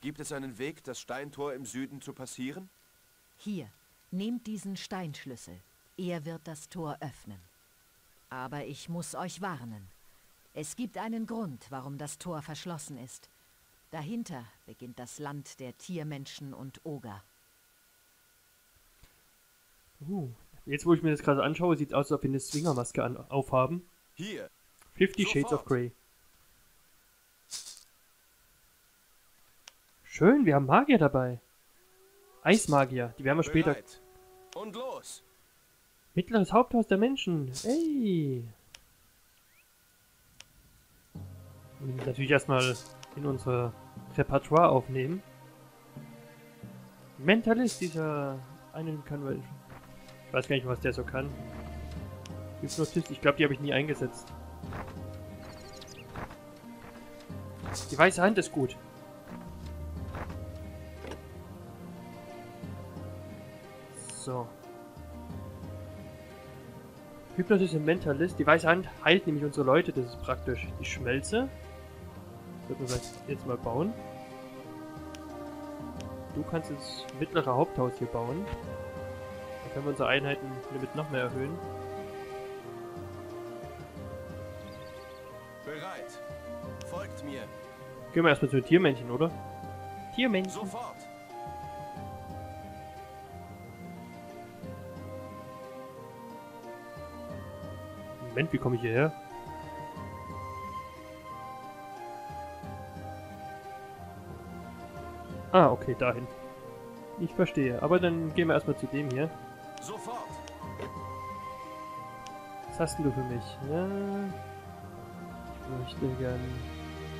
Gibt es einen Weg, das Steintor im Süden zu passieren? Hier, nehmt diesen Steinschlüssel. Er wird das Tor öffnen. Aber ich muss euch warnen. Es gibt einen Grund, warum das Tor verschlossen ist. Dahinter beginnt das Land der Tiermenschen und Oger. Jetzt, wo ich mir das gerade anschaue, sieht es aus, als ob wir eine Zwingermaske aufhaben. Hier. 50 sofort. Shades of Grey. Schön, wir haben Magier dabei. Eismagier, die werden wir später... Und los. Mittleres Haupthaus der Menschen. Ey. Und natürlich erstmal in unser Repertoire aufnehmen. Mentalist, dieser... Einen kann man... Ich weiß gar nicht, was der so kann. Hypnotist, ich glaube, die habe ich nie eingesetzt. Die weiße Hand ist gut. So. Hypnotist und Mentalist. Die weiße Hand heilt nämlich unsere Leute, das ist praktisch. Die Schmelze. Das sollten wir jetzt mal bauen. Du kannst das mittlere Haupthaus hier bauen. Dann können wir unsere Einheitenlimit noch mehr erhöhen. Bereit. Folgt mir. Gehen wir erstmal zu den Tiermännchen, oder? Tiermännchen. Sofort. Moment, wie komme ich hierher? Ah, okay, dahin. Ich verstehe. Aber dann gehen wir erstmal zu dem hier. Sofort. Was hast denn du für mich? Ja, ich möchte gern...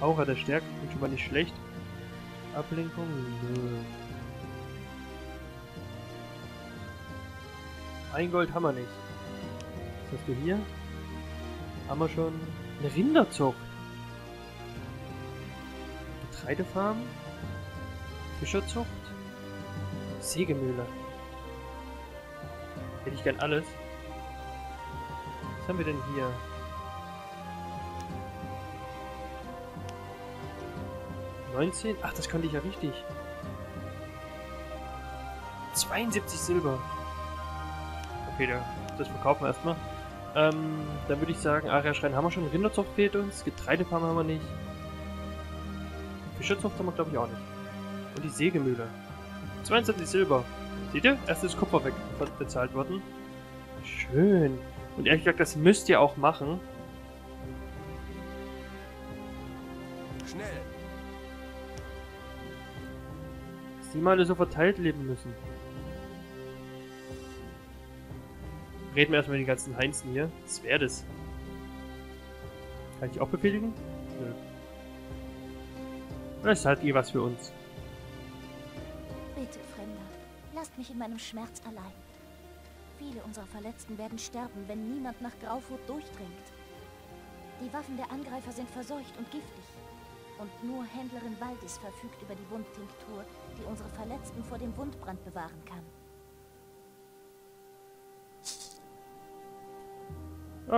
Aura der Stärke, bin schon mal nicht schlecht. Ablenkung? Nö. Ein Gold haben wir nicht. Was hast du hier? Haben wir schon... Eine Rinderzucht. Getreidefarm? Fischerzucht? Sägemühle. Hätte ich gern alles. Was haben wir denn hier? Ach, das konnte ich ja richtig. 72 Silber. Okay, das verkaufen wir erstmal. Dann würde ich sagen, Aria-Schrein haben wir schon. Rinderzucht fehlt uns. Getreidefarm haben wir nicht. Fischerzucht haben wir, glaube ich, auch nicht. Und die Sägemühle. 22 Silber. Seht ihr? Erstes Kupfer weg bezahlt worden. Schön. Und ehrlich gesagt, das müsst ihr auch machen. Schnell. Dass die mal alle so verteilt leben müssen. Reden wir erstmal mit den ganzen Heinzen hier. Was wäre das? Kann ich auch befehligen? Nö. Das ist halt eh was für uns. Bitte, Fremder, lasst mich in meinem Schmerz allein. Viele unserer Verletzten werden sterben, wenn niemand nach Graufurt durchdringt. Die Waffen der Angreifer sind verseucht und giftig. Und nur Händlerin Waldis verfügt über die Wundtinktur, die unsere Verletzten vor dem Wundbrand bewahren kann.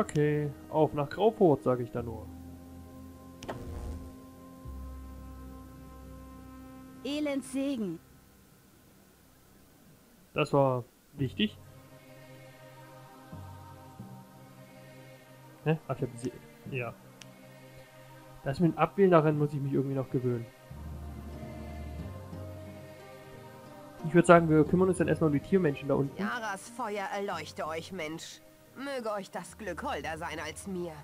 Okay, auf nach Graufurt, sage ich da nur. Elends Segen. Das war wichtig. Hä? Ach, ich hab sie. Ja. Das mit dem Abwählen, daran muss ich mich irgendwie noch gewöhnen. Ich würde sagen, wir kümmern uns dann erstmal um die Tiermenschen da unten. Tiaras Feuer erleuchte euch, Mensch. Möge euch das Glück holder sein als mir.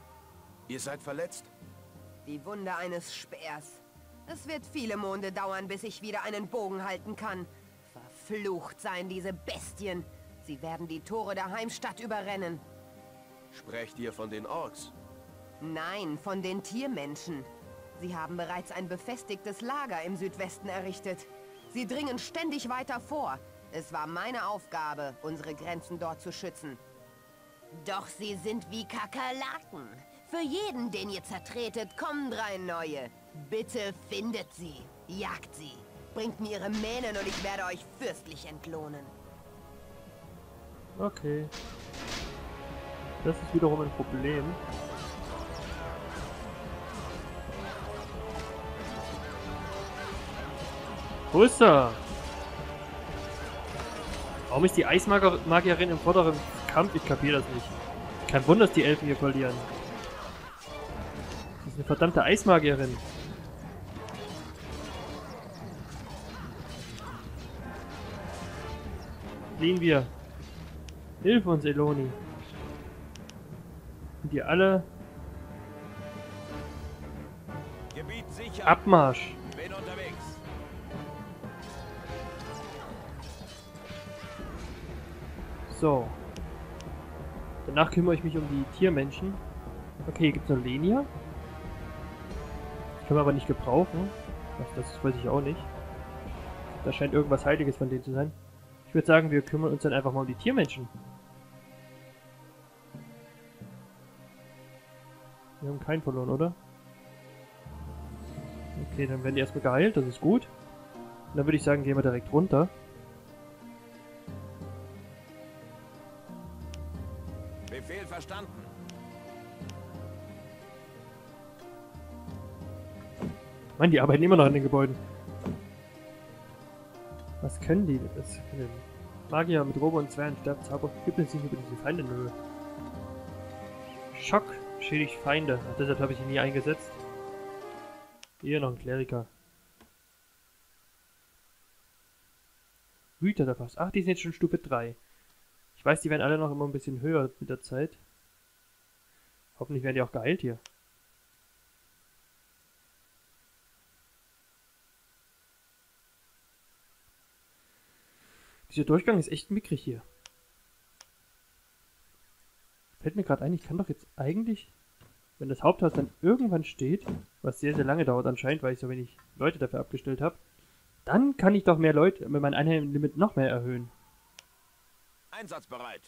Ihr seid verletzt? Die Wunde eines Speers. Es wird viele Monde dauern, bis ich wieder einen Bogen halten kann. Verflucht seien diese Bestien. Sie werden die Tore der Heimstadt überrennen. Sprecht ihr von den Orks? Nein, von den Tiermenschen. Sie haben bereits ein befestigtes Lager im Südwesten errichtet. Sie dringen ständig weiter vor. Es war meine Aufgabe, unsere Grenzen dort zu schützen. Doch sie sind wie Kakerlaken. Für jeden, den ihr zertretet, kommen 3 neue. Bitte findet sie, jagt sie. Bringt mir ihre Mähnen und ich werde euch fürstlich entlohnen. Okay. Das ist wiederum ein Problem. Wo ist er? Warum ist die Eismagierin im vorderen Kampf? Ich kapiere das nicht. Kein Wunder, dass die Elfen hier verlieren. Das ist eine verdammte Eismagierin. Fliehen wir. Hilf uns, Eloni. Und ihr alle... Gebiet sicher. Abmarsch. Bin unterwegs. So. Danach kümmere ich mich um die Tiermenschen. Okay, hier gibt es noch Lenia. Das können wir aber nicht gebrauchen. Das weiß ich auch nicht. Da scheint irgendwas Heiliges von denen zu sein. Ich würde sagen, wir kümmern uns dann einfach mal um die Tiermenschen. Wir haben keinen verloren, oder? Okay, dann werden die erstmal geheilt, das ist gut. Und dann würde ich sagen, gehen wir direkt runter. Befehl verstanden. Mann, die arbeiten immer noch an den Gebäuden. Was können die? Was können Magier mit Robo und Zwergen sterben, Zauber gibt es nicht über diese Feinde, nö. Schock schädigt Feinde. Ach, deshalb habe ich ihn nie eingesetzt. Hier noch ein Kleriker. Hüter da fast. Ach, die sind jetzt schon Stufe 3. Ich weiß, die werden alle noch immer ein bisschen höher mit der Zeit. Hoffentlich werden die auch geheilt hier. Dieser Durchgang ist echt mickrig hier. Fällt mir gerade ein, ich kann doch jetzt eigentlich, wenn das Haupthaus dann irgendwann steht, was sehr, sehr lange dauert anscheinend, weil ich so wenig Leute dafür abgestellt habe, dann kann ich doch mehr Leute mit meinem Einheitenlimit noch mehr erhöhen. Einsatzbereit.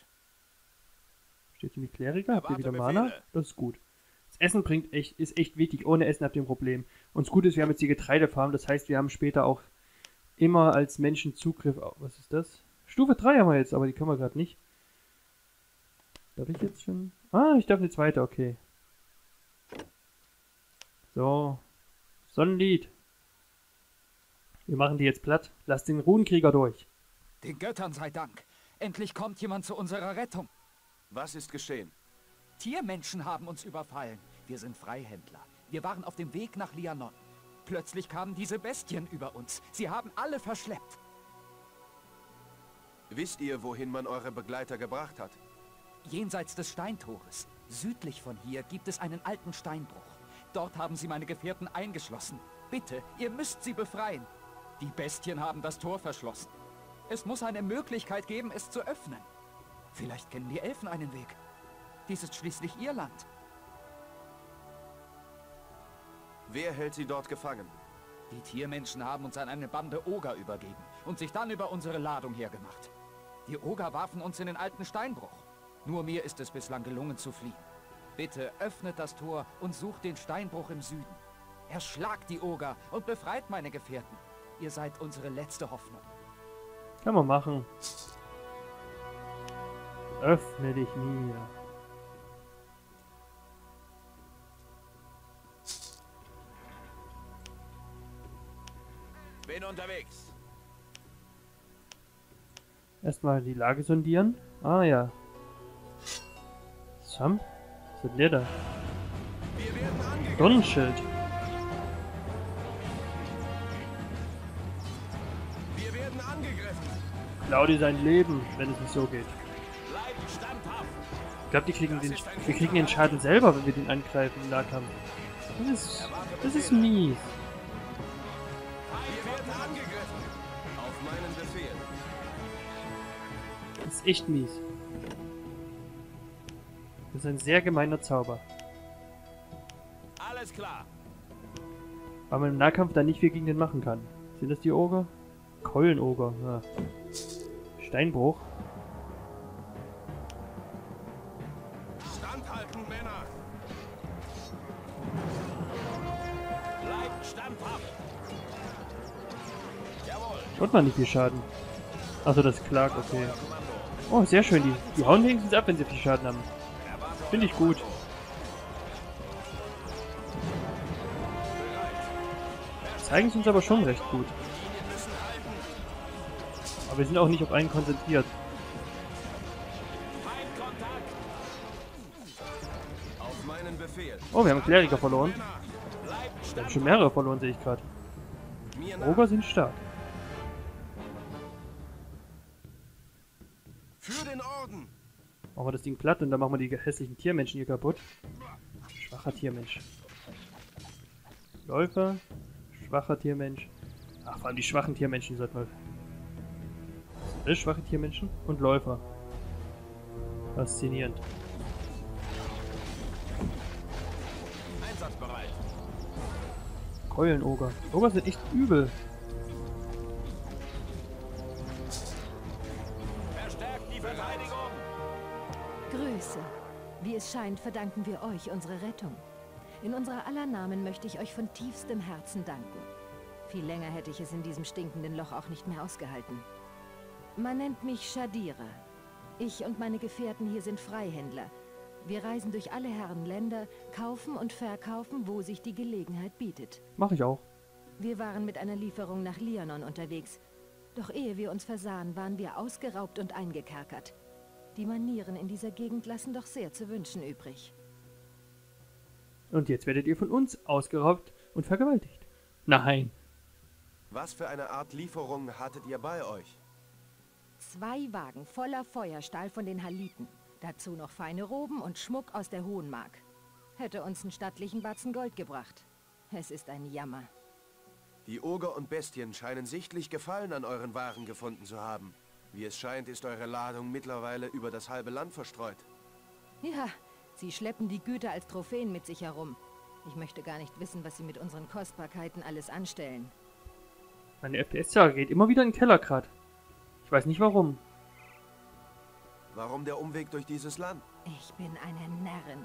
Steht um die Kleriker, habt ihr wieder Mana? Das ist gut. Das Essen bringt echt, ist echt wichtig. Ohne Essen habt ihr ein Problem. Und das Gute ist, wir haben jetzt die Getreidefarm, das heißt, wir haben später auch immer als Menschen Zugriff auf... Was ist das? Stufe 3 haben wir jetzt, aber die können wir gerade nicht. Darf ich jetzt schon... Ah, ich darf jetzt weiter, okay. So. Sonnenlied. Wir machen die jetzt platt. Lass den Runenkrieger durch. Den Göttern sei Dank. Endlich kommt jemand zu unserer Rettung. Was ist geschehen? Tiermenschen haben uns überfallen. Wir sind Freihändler. Wir waren auf dem Weg nach Lianon. Plötzlich kamen diese Bestien über uns. Sie haben alle verschleppt. Wisst ihr, wohin man eure Begleiter gebracht hat? Jenseits des Steintores. Südlich von hier gibt es einen alten Steinbruch. Dort haben sie meine Gefährten eingeschlossen. Bitte, ihr müsst sie befreien. Die Bestien haben das Tor verschlossen. Es muss eine Möglichkeit geben, es zu öffnen. Vielleicht kennen die Elfen einen Weg. Dies ist schließlich ihr Land. Wer hält sie dort gefangen? Die Tiermenschen haben uns an eine Bande Oger übergeben und sich dann über unsere Ladung hergemacht. Die Oger warfen uns in den alten Steinbruch. Nur mir ist es bislang gelungen zu fliehen. Bitte öffnet das Tor und sucht den Steinbruch im Süden. Erschlagt die Oger und befreit meine Gefährten. Ihr seid unsere letzte Hoffnung. Kann man machen. Öffne dich mir. Bin unterwegs. Erstmal die Lage sondieren. Ah ja. Sam? Was ist denn der da? Sonnenschild. Wir werden angegriffen. Klau dir sein Leben, wenn es nicht so geht. Ich glaube, wir kriegen den Schaden selber, wenn wir den angreifen im Nahkampf. Das ist mies. Das ist echt mies. Das ist ein sehr gemeiner Zauber. Alles klar. Weil man im Nahkampf da nicht viel gegen den machen kann. Sind das die Oger? Keulenoger. Ja. Steinbruch. Standhalten, Männer! Bleibt standhaft! Jawohl! Tut man nicht viel Schaden. Also das klagt, okay. Oh, sehr schön. Die hauen wenigstens ab, wenn sie viel Schaden haben. Finde ich gut. Zeigen sie uns aber schon recht gut. Aber wir sind auch nicht auf einen konzentriert. Oh, wir haben einen Kleriker verloren. Wir haben schon mehrere verloren, sehe ich gerade. Roger sind stark. Für den Orden. Machen wir das Ding platt und dann machen wir die hässlichen Tiermenschen hier kaputt. Schwacher Tiermensch. Läufer. Schwacher Tiermensch. Ach, vor allem die schwachen Tiermenschen sollten wir... Schwache Tiermenschen und Läufer. Faszinierend. Einsatzbereit. Keulenoger. Oger sind echt übel. Verstärkt die Verteidigung. Grüße. Wie es scheint, verdanken wir euch unsere Rettung. In unserer aller Namen möchte ich euch von tiefstem Herzen danken. Viel länger hätte ich es in diesem stinkenden Loch auch nicht mehr ausgehalten. Man nennt mich Shadira. Ich und meine Gefährten hier sind Freihändler. Wir reisen durch alle Herrenländer, kaufen und verkaufen, wo sich die Gelegenheit bietet. Mach ich auch. Wir waren mit einer Lieferung nach Lianon unterwegs. Doch ehe wir uns versahen, waren wir ausgeraubt und eingekerkert. Die Manieren in dieser Gegend lassen doch sehr zu wünschen übrig. Und jetzt werdet ihr von uns ausgeraubt und vergewaltigt. Nein. Was für eine Art Lieferung hattet ihr bei euch? 2 Wagen voller Feuerstahl von den Haliten. Dazu noch feine Roben und Schmuck aus der Hohenmark. Hätte uns einen stattlichen Batzen Gold gebracht. Es ist ein Jammer. Die Oger und Bestien scheinen sichtlich Gefallen an euren Waren gefunden zu haben. Wie es scheint, ist eure Ladung mittlerweile über das halbe Land verstreut. Ja, sie schleppen die Güter als Trophäen mit sich herum. Ich möchte gar nicht wissen, was sie mit unseren Kostbarkeiten alles anstellen. Meine FPS-Zahl geht immer wieder in den Keller grad. Ich weiß nicht warum. Warum der Umweg durch dieses Land? Ich bin eine Närrin.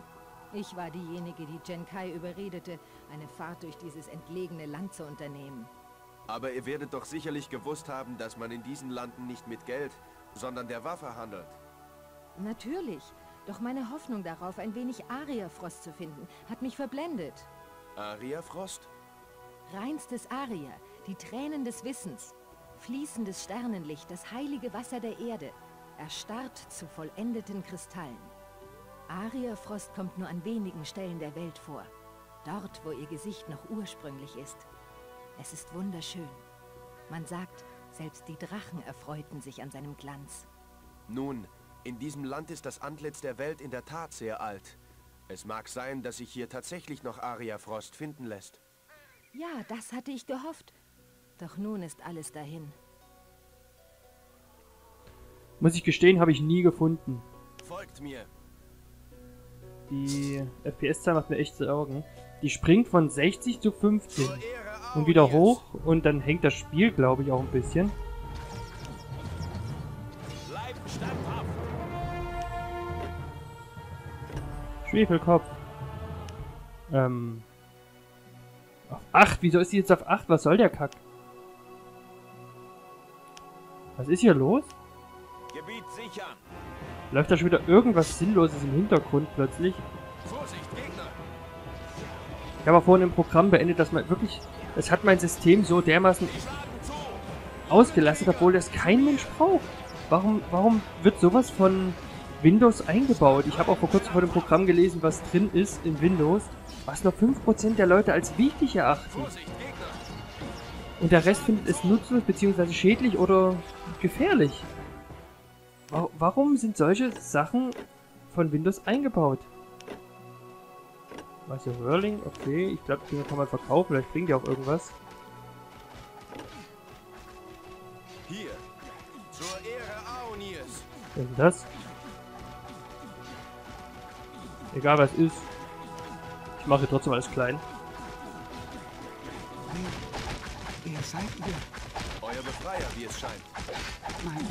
Ich war diejenige, die Jenkai überredete, eine Fahrt durch dieses entlegene Land zu unternehmen. Aber ihr werdet doch sicherlich gewusst haben, dass man in diesen Landen nicht mit Geld, sondern der Waffe handelt. Natürlich. Doch meine Hoffnung darauf, ein wenig Aria-Frost zu finden, hat mich verblendet. Aria-Frost? Reinstes Aria, die Tränen des Wissens. Fließendes Sternenlicht, das heilige Wasser der Erde, erstarrt zu vollendeten Kristallen. Aria-Frost kommt nur an wenigen Stellen der Welt vor. Dort, wo ihr Gesicht noch ursprünglich ist. Es ist wunderschön. Man sagt, selbst die Drachen erfreuten sich an seinem Glanz. Nun, in diesem Land ist das Antlitz der Welt in der Tat sehr alt. Es mag sein, dass sich hier tatsächlich noch Aria-Frost finden lässt. Ja, das hatte ich gehofft. Doch nun ist alles dahin. Muss ich gestehen, habe ich nie gefunden. Folgt mir. Die FPS-Zahl macht mir echt Sorgen. Die springt von 60 zu 15. Und wieder hoch. Und dann hängt das Spiel, glaube ich, auch ein bisschen. Bleibt standhaft. Schwefelkopf. Auf 8? Wieso ist die jetzt auf 8? Was soll der Kack? Was ist hier los? Gebiet sichern. Läuft da schon wieder irgendwas Sinnloses im Hintergrund plötzlich? Vorsicht, Gegner. Ich habe vorhin im Programm beendet, dass man wirklich... Es hat mein System so dermaßen ausgelastet, obwohl das kein Mensch braucht. Warum wird sowas von Windows eingebaut? Ich habe auch vor kurzem vor dem Programm gelesen, was drin ist in Windows, was nur 5% der Leute als wichtig erachten. Vorsicht, Gegner. Und der Rest findet es nutzlos bzw. schädlich oder gefährlich. Warum sind solche Sachen von Windows eingebaut? Was ist Whirling? Okay, ich glaube, die kann man verkaufen, vielleicht bringt ja auch irgendwas. Hier, zur Ehre Aonius. Was ist das? Egal was ist. Ich mache trotzdem alles klein. Ihr seid ihr. Euer Befreier, wie es scheint. Nein.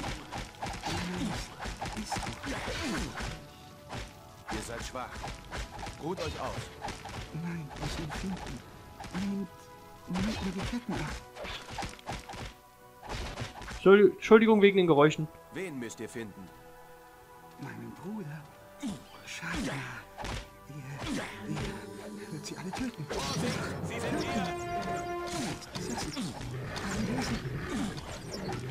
Ihr seid schwach. Ruht euch aus. Nein, das Empfinden. Nehmt mir die Ketten ab. Entschuldigung wegen den Geräuschen. Wen müsst ihr finden? Meinen Bruder. Schade. Ihr wird sie alle töten. Sie sind hier.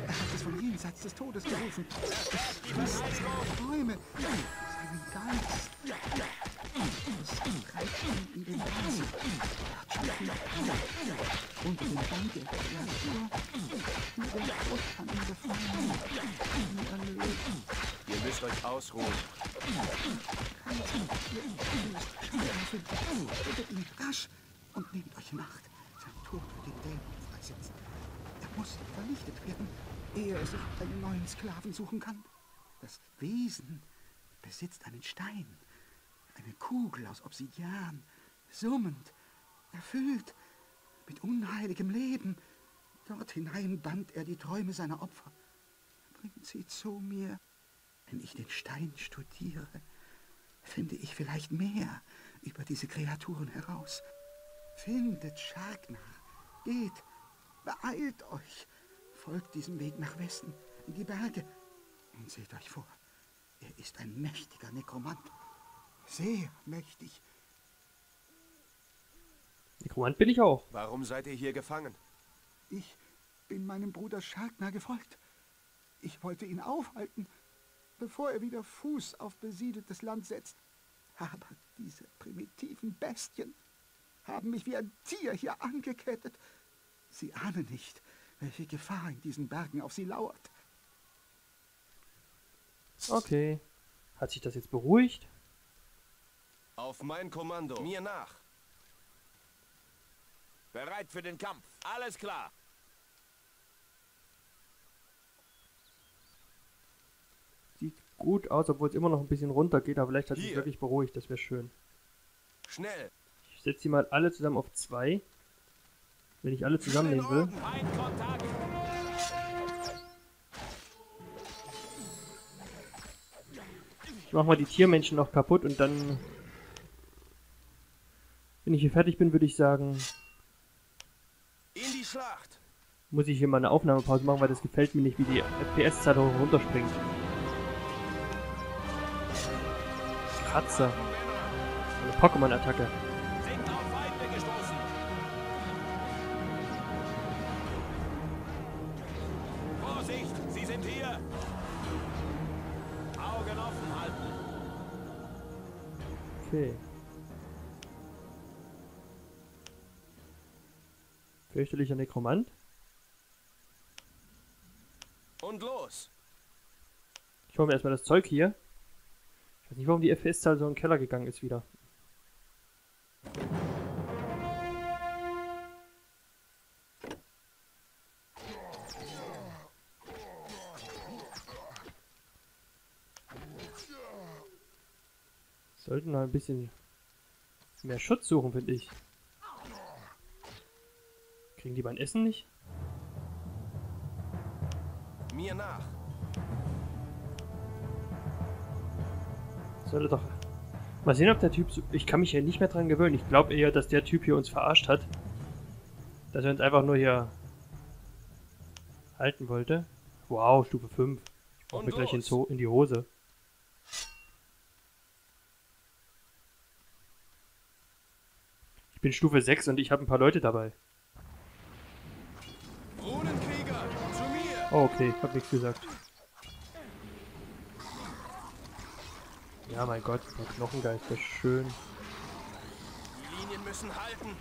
Das ist von jenseits Geist des Todes gerufen. Geist, Träume, seinen Geist. Und den Dank der Kreatur, mit der Frucht an ihm gefallen, ihr müsst euch ausruhen. Tötet ihn rasch und nehmt euch Macht. Sein Tod wird den Dämon freisetzen. Er muss vernichtet werden, ehe er sich einen neuen Sklaven suchen kann. Das Wesen besitzt einen Stein. Eine Kugel aus Obsidian, summend, erfüllt mit unheiligem Leben. Dort hinein band er die Träume seiner Opfer. Bringt sie zu mir. Wenn ich den Stein studiere, finde ich vielleicht mehr über diese Kreaturen heraus. Findet Scharkner, geht, beeilt euch, folgt diesem Weg nach Westen, in die Berge und seht euch vor, er ist ein mächtiger Nekromant. Sehr mächtig. Nekromant bin ich auch. Warum seid ihr hier gefangen? Ich bin meinem Bruder Scharkner gefolgt. Ich wollte ihn aufhalten, bevor er wieder Fuß auf besiedeltes Land setzt. Aber diese primitiven Bestien haben mich wie ein Tier hier angekettet. Sie ahnen nicht, welche Gefahr in diesen Bergen auf sie lauert. Okay. Hat sich das jetzt beruhigt? Auf mein Kommando. Mir nach. Bereit für den Kampf. Alles klar. Sieht gut aus, obwohl es immer noch ein bisschen runter geht, aber vielleicht hat sich wirklich beruhigt. Das wäre schön. Schnell. Ich setze sie mal alle zusammen auf 2. Wenn ich alle zusammennehmen will. Ich mache mal die Tiermenschen noch kaputt und dann... Wenn ich hier fertig bin, würde ich sagen, in die Schlacht. Muss ich hier mal eine Aufnahmepause machen, weil das gefällt mir nicht, wie die FPS-Zahl hoch runterspringt. Kratzer. Eine Pokémon-Attacke. Vorsicht, sie sind hier. Augen offen halten. Okay. Fürchterlicher Nekromant. Und los! Ich hole mir erstmal das Zeug hier. Ich weiß nicht, warum die FPS-Zahl so in den Keller gegangen ist wieder. Sollten mal ein bisschen mehr Schutz suchen, finde ich. Kriegen die mein Essen nicht? Mir nach. Sollte doch... Mal sehen, ob der Typ... Ich kann mich hier nicht mehr dran gewöhnen. Ich glaube eher, dass der Typ hier uns verarscht hat. Dass er uns einfach nur hier... halten wollte. Wow, Stufe 5. Ich brauche mir gleich in die Hose. Ich bin Stufe 6 und ich habe ein paar Leute dabei. Oh, okay, ich hab nichts gesagt. Ja, mein Gott, ein paar Knochengeister, schön. Die Linien müssen halten.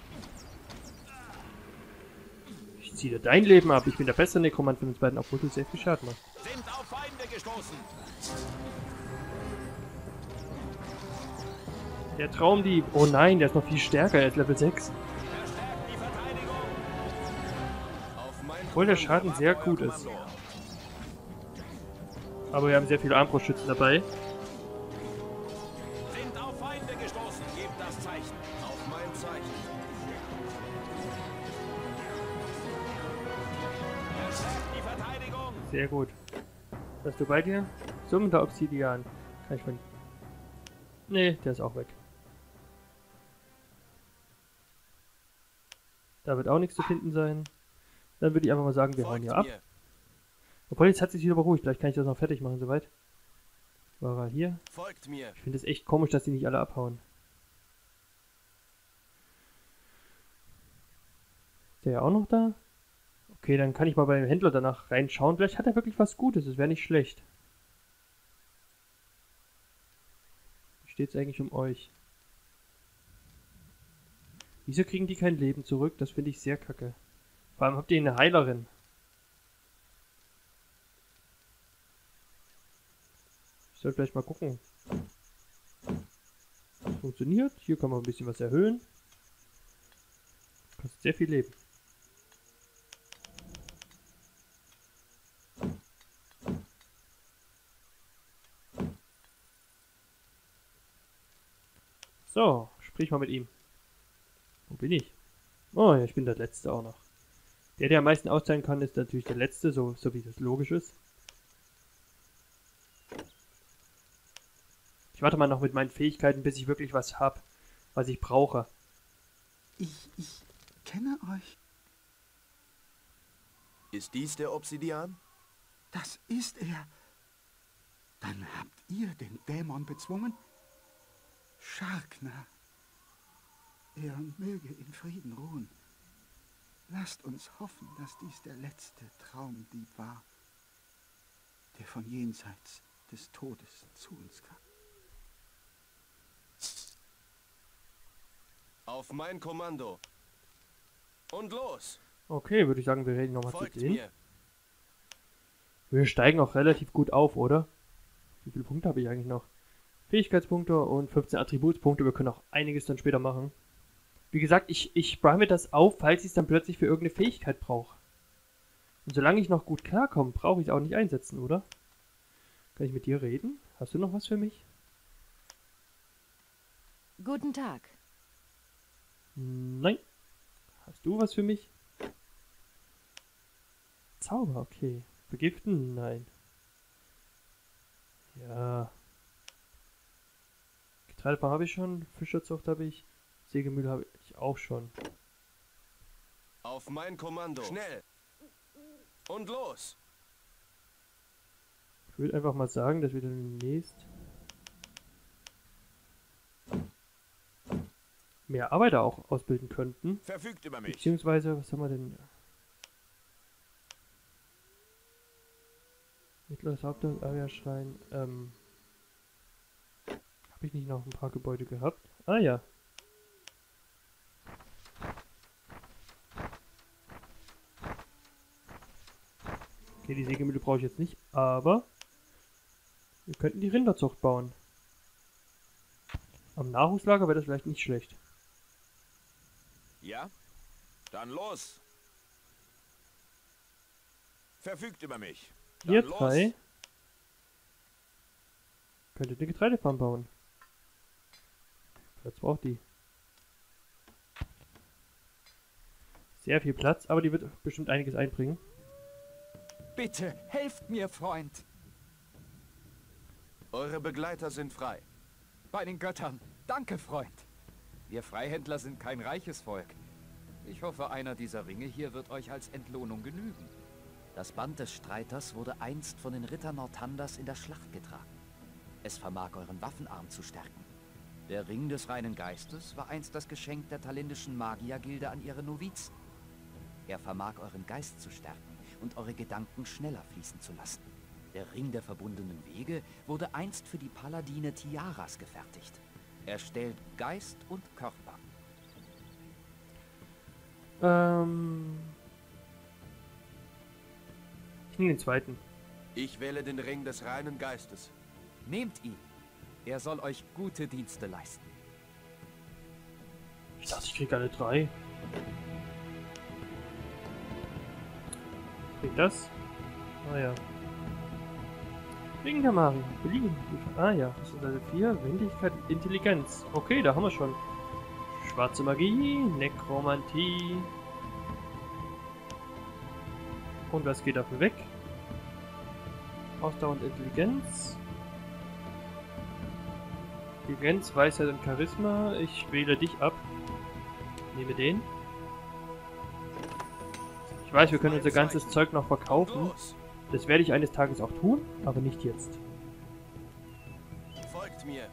Ich ziehe dein Leben ab, ich bin der beste Nekromant von uns beiden, obwohl du sehr viel Schaden machst. Sind auf Feinde gestoßen. Der Traumdieb, oh nein, der ist noch viel stärker, er ist Level 6. Obwohl der Schaden sehr gut ist. Aber wir haben sehr viele Armbrustschützen dabei. Sind auf Feinde gestoßen, gebt das Zeichen. Auf mein Zeichen. Verstärkt die Verteidigung. Sehr gut. Hast du bei dir? Summender Obsidian. Kann ich von... Nee, der ist auch weg. Da wird auch nichts zu finden sein. Dann würde ich einfach mal sagen, wir hauen hier ab. Obwohl, jetzt hat sich wieder beruhigt. Vielleicht kann ich das noch fertig machen, soweit. War er hier? Folgt mir. Ich finde es echt komisch, dass die nicht alle abhauen. Ist der ja auch noch da? Okay, dann kann ich mal bei dem Händler danach reinschauen. Vielleicht hat er wirklich was Gutes, es wäre nicht schlecht. Wie steht es eigentlich um euch? Wieso kriegen die kein Leben zurück? Das finde ich sehr kacke. Vor allem habt ihr eine Heilerin. Ich soll vielleicht mal gucken. Das funktioniert. Hier kann man ein bisschen was erhöhen. Kostet sehr viel Leben. So, sprich mal mit ihm. Wo bin ich? Oh ja, ich bin der Letzte auch noch. Der am meisten auszahlen kann, ist natürlich der Letzte, so wie das logisch ist. Ich warte mal noch mit meinen Fähigkeiten, bis ich wirklich was habe, was ich brauche. Ich kenne euch. Ist dies der Obsidian? Das ist er. Dann habt ihr den Dämon bezwungen? Scharkner, er möge in Frieden ruhen. Lasst uns hoffen, dass dies der letzte Traumdieb war, der von jenseits des Todes zu uns kam. Auf mein Kommando. Und los! Okay, würde ich sagen, wir reden nochmal zu denen. Wir steigen auch relativ gut auf, oder? Wie viele Punkte habe ich eigentlich noch? Fähigkeitspunkte und 15 Attributspunkte. Wir können auch einiges dann später machen. Wie gesagt, ich brauche mir das auf, falls ich es dann plötzlich für irgendeine Fähigkeit brauche. Und solange ich noch gut klarkomme, brauche ich es auch nicht einsetzen, oder? Kann ich mit dir reden? Hast du noch was für mich? Guten Tag. Nein. Hast du was für mich? Zauber, okay. Vergiften? Nein. Ja... Getreidefarm habe ich schon, Fischerzucht habe ich, Sägemühle habe ich auch schon. Auf mein Kommando, schnell und los! Ich würde einfach mal sagen, dass wir dann demnächst mehr Arbeiter auch ausbilden könnten. Verfügt über mich. Beziehungsweise, was haben wir denn? Mittleres Hauptamt, Aria-Schrein, Habe ich nicht noch ein paar Gebäude gehabt? Ah ja. Okay, die Sägemühle brauche ich jetzt nicht, aber wir könnten die Rinderzucht bauen. Am Nahrungslager wäre das vielleicht nicht schlecht. Ja, dann los. Verfügt über mich. Dann ihr drei könntet eine Getreidefarm bauen. Platz braucht die. Sehr viel Platz, aber die wird bestimmt einiges einbringen. Bitte, helft mir, Freund. Eure Begleiter sind frei. Bei den Göttern. Danke, Freund. Wir Freihändler sind kein reiches Volk. Ich hoffe, einer dieser Ringe hier wird euch als Entlohnung genügen. Das Band des Streiters wurde einst von den Rittern Nordhanders in der Schlacht getragen. Es vermag euren Waffenarm zu stärken. Der Ring des reinen Geistes war einst das Geschenk der thaländischen Magiergilde an ihre Novizen. Er vermag euren Geist zu stärken und eure Gedanken schneller fließen zu lassen. Der Ring der verbundenen Wege wurde einst für die Paladine Tiaras gefertigt. Er stellt Geist und Körper. Ich nehme den zweiten. Ich wähle den Ring des reinen Geistes. Nehmt ihn. Er soll euch gute Dienste leisten. Ich dachte, ich krieg alle drei. Krieg das? Ah ja. Wegen der Mari. Belieben. Ah ja. Das sind also 4. Wendigkeit und Intelligenz. Okay, da haben wir schon. Schwarze Magie, Nekromantie. Und was geht dafür weg? Ausdauer und Intelligenz. Intelligenz, Weisheit und Charisma. Ich wähle dich ab. Nehme den. Ich weiß, wir können unser ganzes Zeug noch verkaufen. Das werde ich eines Tages auch tun, aber nicht jetzt. Folgt mir.